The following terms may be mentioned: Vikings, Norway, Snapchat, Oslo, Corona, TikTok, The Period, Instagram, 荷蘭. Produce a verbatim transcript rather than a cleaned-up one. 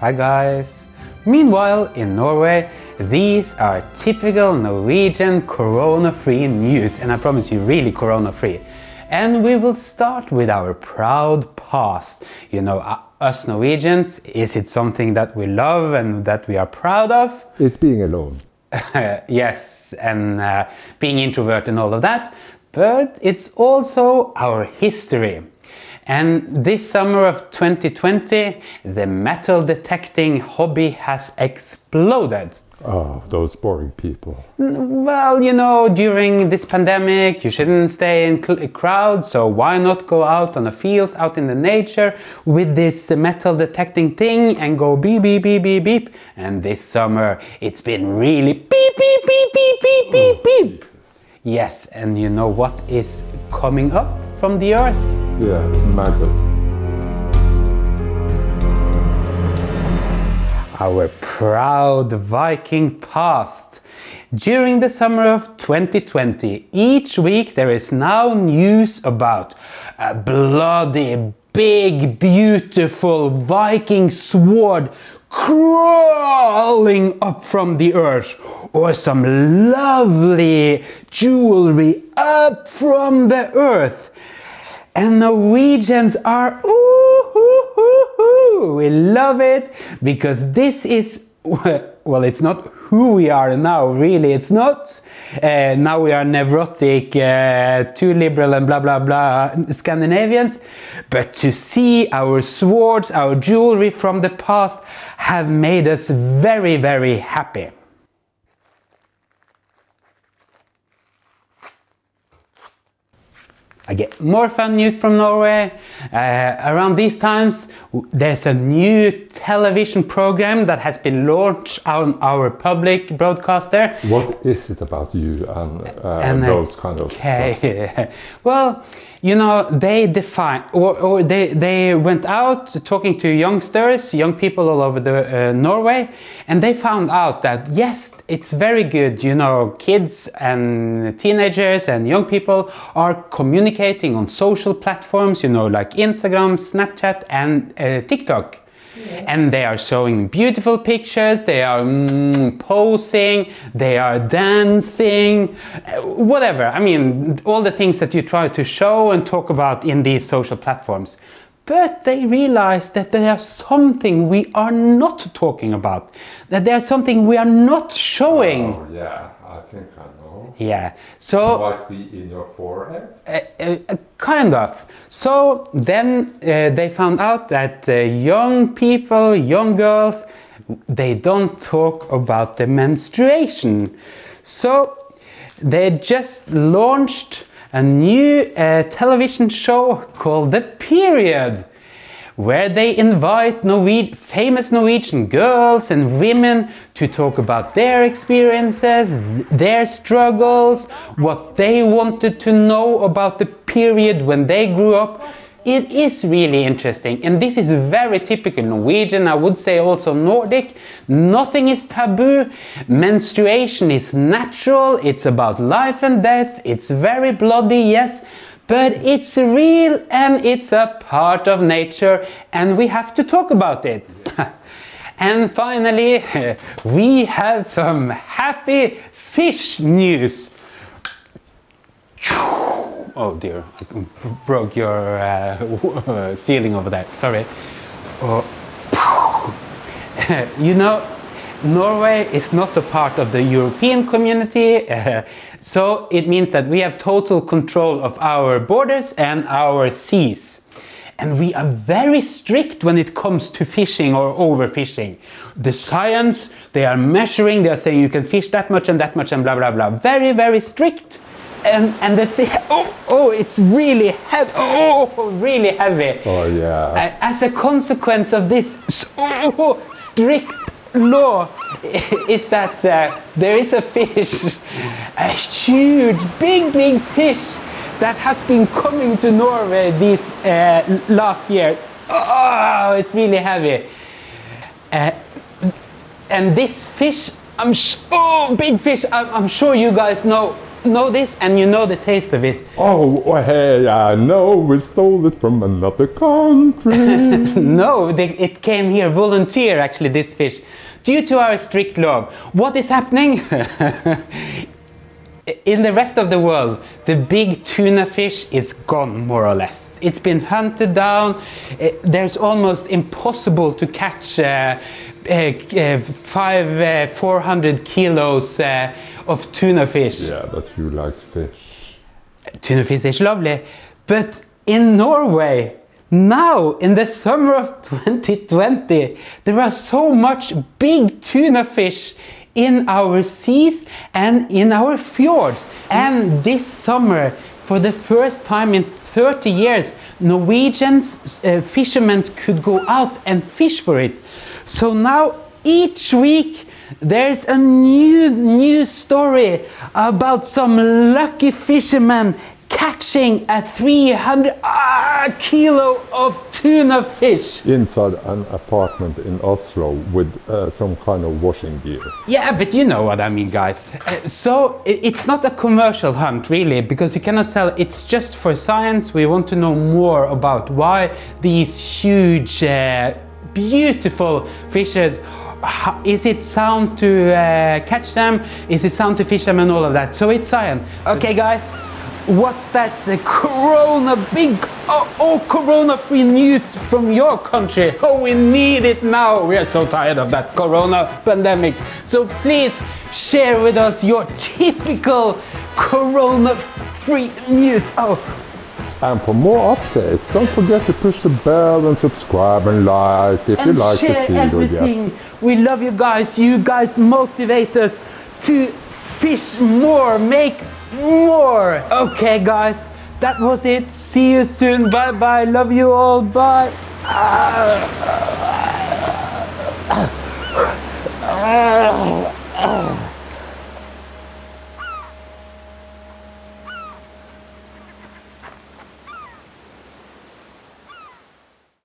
Hi guys! Meanwhile, in Norway, these are typical Norwegian corona-free news, and I promise you, really corona-free. And we will start with our proud past. You know, us Norwegians, is it something that we love and that we are proud of? It's being alone. Yes, and uh, being introvert and all of that. But it's also our history. And this summer of twenty twenty, the metal detecting hobby has exploded. Oh, those boring people. Well, you know, during this pandemic, you shouldn't stay in crowds, so why not go out on the fields, out in the nature, with this metal detecting thing and go beep, beep, beep, beep, beep. And this summer, it's been really beep, beep, beep, beep, beep, beep, oh, beep. Jesus. Yes, and you know what is coming up from the earth? Yeah, magic. Our proud Viking past. During the summer of twenty twenty, each week there is now news about a bloody, big, beautiful Viking sword crawling up from the earth, or some lovely jewelry up from the earth. And Norwegians are, ooh, ooh, ooh, ooh, we love it, because this is, well, it's not who we are now, really, it's not. Uh, now we are neurotic, uh, too liberal and blah, blah, blah, Scandinavians. But to see our swords, our jewelry from the past have made us very, very happy. I get more fun news from Norway. Uh, around these times, there's a new television program that has been launched on our public broadcaster. What is it about you and, uh, and those kind of okay. stuff? Well, you know, they define, or, or they, they went out talking to youngsters, young people all over the, uh, Norway, and they found out that, yes, it's very good, you know, kids and teenagers and young people are communicating on social platforms, you know, like Instagram, Snapchat and uh, TikTok. Yeah. And they are showing beautiful pictures, they are mm, posing, they are dancing, whatever. I mean, all the things that you try to show and talk about in these social platforms. But they realize that there's something we are not talking about, that there's something we are not showing. Oh, yeah, I think I know. Yeah, so... Might be in your forehead? Uh, uh, kind of. So then uh, they found out that uh, young people, young girls, they don't talk about the menstruation. So they just launched a new uh, television show called The Period, where they invite Norwe- famous Norwegian girls and women to talk about their experiences, th- their struggles, what they wanted to know about the period when they grew up. It is really interesting, and this is very typical Norwegian, I would say also Nordic. Nothing is taboo, menstruation is natural, it's about life and death, it's very bloody, yes, but it's real and it's a part of nature, and we have to talk about it. And finally, we have some happy fish news. Oh dear, I broke your uh, ceiling over there, sorry. Uh, you know, Norway is not a part of the European community, uh, so it means that we have total control of our borders and our seas. And we are very strict when it comes to fishing or overfishing. The science, they are measuring, they are saying you can fish that much and that much and blah blah blah. Very, very strict. And, and the thing, oh, oh, it's really heavy, oh, really heavy. Oh, yeah. As a consequence of this oh, strict law is that uh, there is a fish, a huge, big, big fish that has been coming to Norway this uh, last year. Oh, it's really heavy. Uh, and this fish, I'm sh oh, big fish, I'm, I'm sure you guys know know this and you know the taste of it. Oh, hey, I know we stole it from another country. No, they, it came here volunteer, actually, this fish. Due to our strict law, what is happening? In the rest of the world, the big tuna fish is gone, more or less. It's been hunted down. It, there's almost impossible to catch uh, uh, uh, five, uh, four hundred kilos uh, of tuna fish. Yeah, but who likes fish? Tuna fish is lovely, but in Norway, now, in the summer of twenty twenty, there are so much big tuna fish in our seas and in our fjords. And this summer, for the first time in thirty years, Norwegians, uh, fishermen could go out and fish for it. So now, each week, there's a new news story about some lucky fishermen catching a three hundred ah, kilo of tuna fish inside an apartment in Oslo with uh, some kind of washing gear. Yeah, but you know what I mean, guys. Uh, so it's not a commercial hunt, really, because you cannot sell. It's just for science. We want to know more about why these huge, uh, beautiful fishes. Is it sound to uh, catch them? Is it sound to fish them and all of that? So it's science. Okay, guys. What's that the corona big oh, oh corona free news from your country? Oh, we need it now. We are so tired of that corona pandemic. So please share with us your typical corona free news. Oh, and for more updates, don't forget to push the bell and subscribe and like if and you like share the video. Everything. Yes. We love you guys. You guys motivate us to fish more, make more. Okay, guys, that was it. See you soon. Bye bye. Love you all. Bye. Ah.